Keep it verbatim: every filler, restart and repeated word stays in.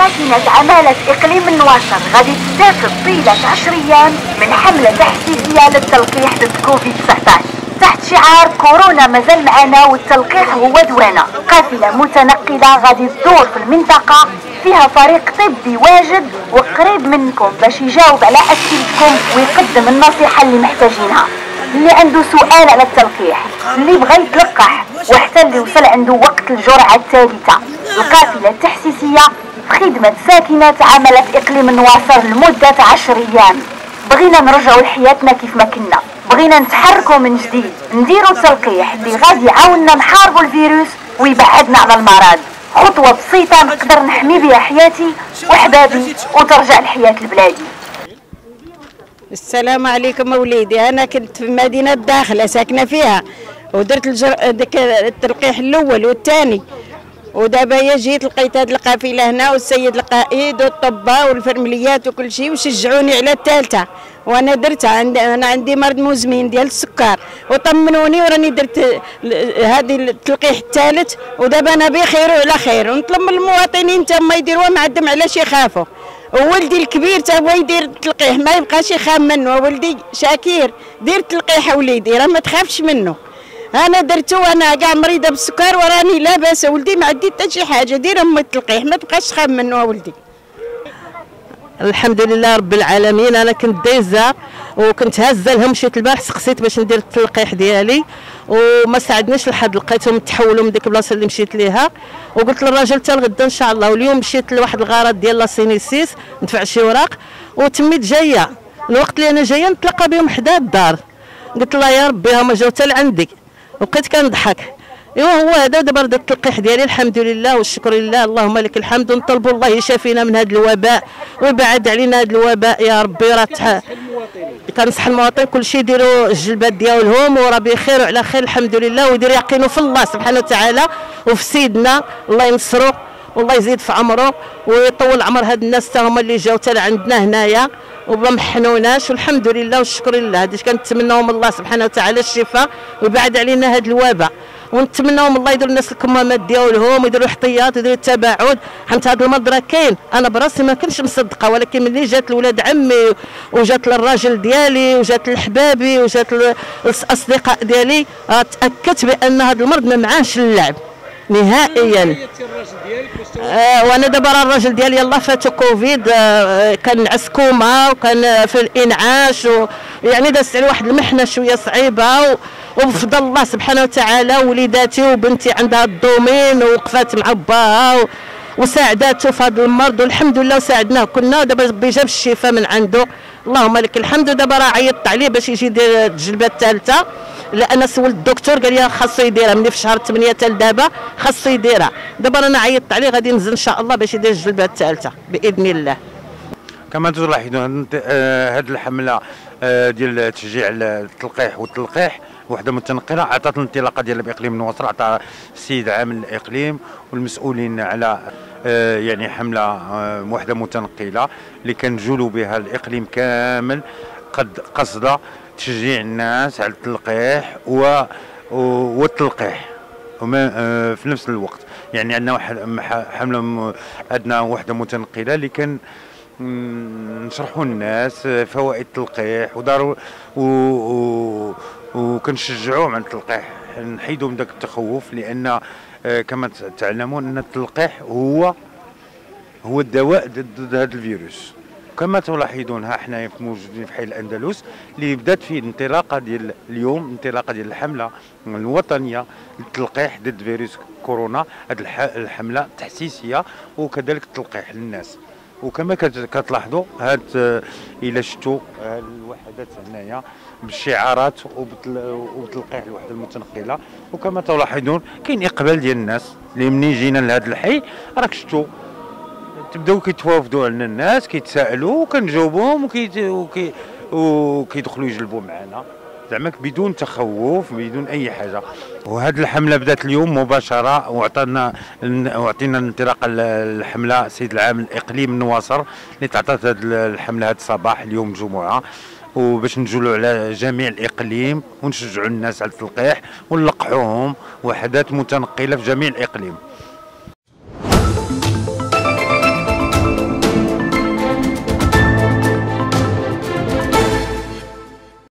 ساكنة عمالة إقليم النواصر غادي تستافد طيلة عشر أيام من حملة تحفيزية للتلقيح ضد كوفيد تسعطاش تحت شعار كورونا مازال معنا والتلقيح هو دوانا. قافلة متنقلة غادي تدور في المنطقة فيها فريق طبي واجد وقريب منكم باش يجاوب على أسئلتكم ويقدم النصيحة اللي محتاجينها. اللي عنده سؤال على التلقيح، اللي بغى يتلقح، وحتى اللي وصل عنده وقت الجرعة الثالثة. القافلة التحسيسية في خدمة ساكنات عملة إقليم النواصر لمدة عشر أيام. بغينا نرجعوا لحياتنا كيف ما كنا، بغينا نتحركوا من جديد، نديروا التلقيح اللي غادي يعاوننا نحاربوا الفيروس ويبعدنا على المرض. خطوة بسيطة نقدر نحمي بها حياتي وحبابي وترجع لحياة البلاد. السلام عليكم وليدي، انا كنت في مدينه الداخله ساكنه فيها ودرت التلقيح الاول والثاني، ودابا جيت لقيت هذه القافله هنا والسيد القائد والطباء والفرمليات وكل شيء وشجعوني على الثالثه، وانا درتها. عندي انا عندي مرض مزمن ديال السكر وطمنوني وراني درت هذه التلقيح الثالث، ودابا انا بخير وعلى خير. ونطلب من المواطنين حتى هما يديروها معدم علاش يخافوا. وولدي الكبير تا هو يدير التلقيح ما يبقاش يخاف منه. ولدي شاكير دير التلقيح وليدي راه ما تخافش منه. انا درتو انا كاع مريضه بالسكر وراني لاباسه، ولدي ما عندي حتى شي حاجه. دير امي التلقيح ما تبقاش تخاف منه ولدي. الحمد لله رب العالمين، انا كنت دايزه وكنت هازه لهم شي البارح سقسيت باش ندير التلقيح ديالي وما ساعدنيش الحظ، لقيتهم تحولوا من ديك البلاصه اللي مشيت ليها وقلت للراجل حتى لغدا ان شاء الله. واليوم مشيت لواحد الغرض ديال لاسينيسيس ندفع شي اوراق وتميت جايه الوقت اللي انا جايه نتلاقى بهم حدا الدار، قلت الله يا ربي هما جاو حتى لعندي وبقيت كنضحك. ايوا هو هذا دابا رد التلقيح ديالي الحمد لله والشكر لله، اللهم لك الحمد. ونطلبوا الله يشافينا من هذا الوباء ويبعد علينا هذا الوباء يا ربي. راه كنصح المواطن كل شيء يديروا الجلبات ديالهم وراه بخير وعلى خير الحمد لله، ويدير يقينوا في الله سبحانه وتعالى وفي سيدنا الله ينصرو والله يزيد في عمره ويطول عمر هاد الناس تا هما اللي جاو تا لعندنا هنايا وما محنوناش، والحمد لله والشكر لله. هادشي كنتمناوهم الله سبحانه وتعالى الشفاء ويبعد علينا هاد الوباء، ونتمناو من الله يدير الناس الكمامات ديالهم ويديروا احتياط ويديروا التباعد حيت هذا المرض راه كاين. انا براسي ما كنتش مصدقه، ولكن ملي جات لولاد عمي وجات للراجل ديالي وجات لحبابي وجات للاصدقاء ديالي تاكدت بان هذا المرض ما معاهش اللعب نهائيا. آه وانا دابا راه الراجل ديالي الله فاتو كوفيد، آه كان عس كوما وكان في الانعاش ويعني دازت عليه واحد المحنه شويه صعيبه، وبفضل الله سبحانه وتعالى وليداتي وبنتي عندها الدومين ووقفات مع باها وساعداتو في هذا المرض والحمد لله وساعدناه كلنا، ودابا ربي جاب الشفاء من عنده اللهم لك الحمد. ودابا راه عيطت عليه باش يجي يدير التجربه الثالثه، لان سولت الدكتور قال لي خاصو يديرها ملي في شهر ثمانية حتى لدابا خاصو يديرها. دابا انا عيطت عليه غادي ننزل ان شاء الله باش يدير التجربه الثالثه باذن الله. كما تلاحظون هذه الحمله ديال تشجيع التلقيح والتلقيح وحده متنقله عطات الانطلاقه ديال باقليم النواصر، عطى السيد عامل الاقليم والمسؤولين على يعني حمله وحده متنقله اللي كنجولوا بها الاقليم كامل قد قصد تشجيع الناس على التلقيح و والتلقيح في نفس الوقت. يعني عندنا حمله عندنا وحده متنقله اللي كان نشرحوا الناس فوائد التلقيح وداروا وكنشجعوهم على التلقيح، نحيدوا من ذاك التخوف، لان كما تعلمون ان التلقيح هو هو الدواء ضد هذا الفيروس. كما تلاحظون ها حنايا موجودين في حي الاندلس اللي بدات فيه الانطلاقه ديال اليوم، الانطلاقه ديال الحمله الوطنيه للتلقيح ضد فيروس كورونا، هذه الحمله التحسيسيه وكذلك التلقيح للناس. وكما كتلاحظوا هاد الى شفتوا الوحدات هنايا بالشعارات وبالتلقيح الوحده المتنقله، وكما تلاحظون كاين اقبال ديال الناس اللي منين جينا لهذا الحي راك شفتوا تبداو كيتوافدوا علينا الناس كيتسائلوا وكنجاوبوهم وكي وكيدخلوا يجلبوا معنا زعما بدون تخوف بدون اي حاجه. وهذه الحمله بدات اليوم مباشره وعطانا وعطينا انطلاقه الحمله السيد العام الاقليم النواصر اللي تعطات هذه الحمله هذا الصباح اليوم الجمعه، وباش نجولوا على جميع الاقليم ونشجعوا الناس على التلقيح ونلقحوهم وحدات متنقله في جميع الاقليم.